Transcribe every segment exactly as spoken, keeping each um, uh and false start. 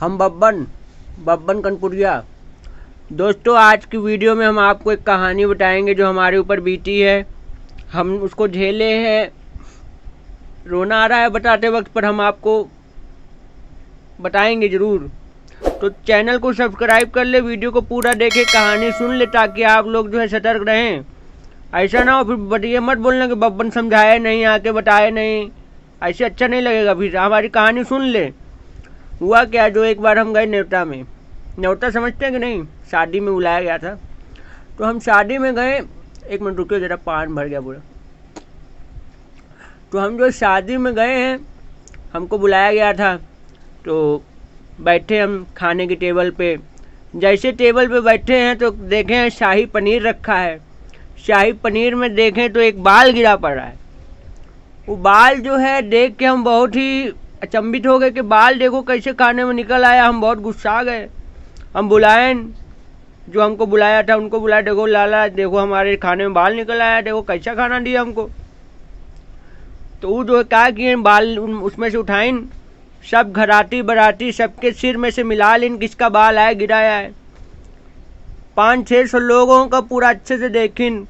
हम बब्बन बब्बन कनपुरिया। दोस्तों, आज की वीडियो में हम आपको एक कहानी बताएंगे जो हमारे ऊपर बीती है। हम उसको झेले हैं, रोना आ रहा है बताते वक्त, पर हम आपको बताएंगे ज़रूर। तो चैनल को सब्सक्राइब कर ले, वीडियो को पूरा देखें, कहानी सुन ले, ताकि आप लोग जो है सतर्क रहें। ऐसा ना हो फिर बताइए मत बोलना कि बब्बन समझाया नहीं, आके बताया नहीं, ऐसे अच्छा नहीं लगेगा। फिर हमारी कहानी सुन ले। हुआ क्या, जो एक बार हम गए न्योता में, न्योता समझते हैं कि नहीं, शादी में बुलाया गया था। तो हम शादी में गए, एक मिनट रुकिए ज़रा, पान भर गया पूरा। तो हम जो शादी में गए हैं, हमको बुलाया गया था। तो बैठे हम खाने की टेबल पे। जैसे टेबल पे बैठे हैं तो देखें हैं शाही पनीर रखा है। शाही पनीर में देखें तो एक बाल गिरा पड़ा है। वो बाल जो है देख के हम बहुत ही अचंभित हो गए कि बाल देखो कैसे खाने में निकल आया। हम बहुत गुस्सा गए। हम बुलाए, जो हमको बुलाया था उनको बुलाया, देखो लाला देखो हमारे खाने में बाल निकल आया, देखो कैसा खाना दिया हमको। तो वो जो क्या किए, बाल उसमें से उठाए, सब घराती बराती सबके सिर में से मिला लें किसका बाल आया गिराया है। पाँच छः सौ लोगों का पूरा अच्छे से देखें।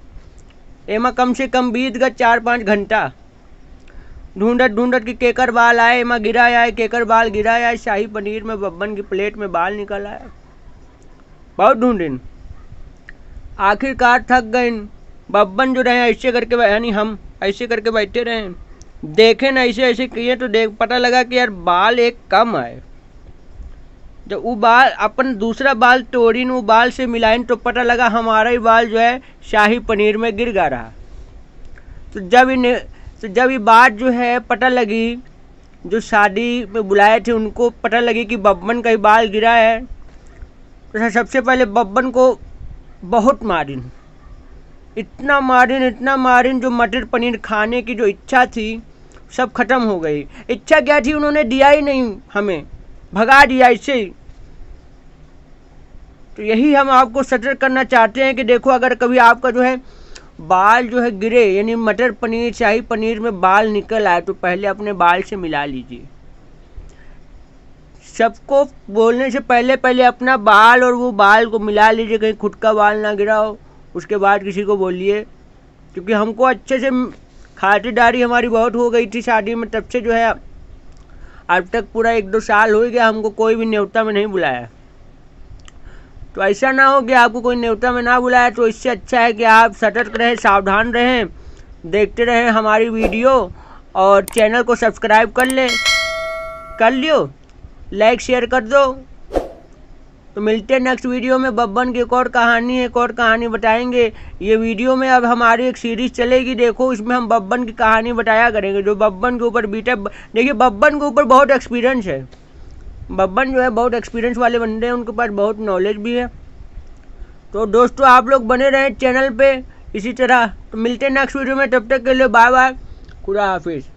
एमा कम से कम बीत गया चार पाँच घंटा ढूंढत ढूंढत कि केकर बाल आए, एमा गिराया है, केकर बाल गिराया है। शाही पनीर में बब्बन की प्लेट में बाल निकल आया। बहुत ढूंढें, आखिरकार थक गए। बब्बन जो रहे ऐसे करके, यानी हम ऐसे करके बैठे रहे, देखें ऐसे ऐसे किए तो देख पता लगा कि यार बाल एक कम आए। जब वो बाल अपन दूसरा बाल तोड़ीन, वो बाल से मिलाइन तो पता लगा हमारा ही बाल जो है शाही पनीर में गिर गया रहा। तो जब ये तो जब ये बात जो है पता लगी, जो शादी में बुलाए थे उनको पता लगी कि बब्बन का ही बाल गिरा है, तो सबसे पहले बब्बन को बहुत मारिन, इतना मारिन इतना मारिन, जो मटर पनीर खाने की जो इच्छा थी सब खत्म हो गई। इच्छा क्या थी, उन्होंने दिया ही नहीं, हमें भगा दिया ऐसे ही। तो यही हम आपको सतर्क करना चाहते हैं कि देखो, अगर कभी आपका जो है बाल जो है गिरे, यानी मटर पनीर शाही पनीर में बाल निकल आए, तो पहले अपने बाल से मिला लीजिए। सबको बोलने से पहले पहले अपना बाल और वो बाल को मिला लीजिए, कहीं खुद का बाल ना गिरा हो। उसके बाद किसी को बोलिए, क्योंकि हमको अच्छे से खातिरदारी हमारी बहुत हो गई थी शादी में। तब से जो है अब तक पूरा एक दो साल हो गया हमको कोई भी न्योता में नहीं बुलाया। तो ऐसा ना हो कि आपको कोई न्योता में ना बुलाया। तो इससे अच्छा है कि आप सतर्क रहें, सावधान रहें, देखते रहें हमारी वीडियो और चैनल को सब्सक्राइब कर लें, कर लियो, लाइक शेयर कर दो। तो मिलते हैं नेक्स्ट वीडियो में। बब्बन की एक और कहानी है, एक और कहानी बताएंगे ये वीडियो में। अब हमारी एक सीरीज चलेगी, देखो इसमें हम बब्बन की कहानी बताया करेंगे, जो बब्बन के ऊपर बीता। देखिए बब्बन के ऊपर बहुत एक्सपीरियंस है, बब्बन जो है बहुत एक्सपीरियंस वाले बंदे हैं, उनके पास बहुत नॉलेज भी है। तो दोस्तों, आप लोग बने रहें चैनल पर इसी तरह। तो मिलते हैं नेक्स्ट वीडियो में, तब तक के लिए बाय बाय, खुदा हाफिज़।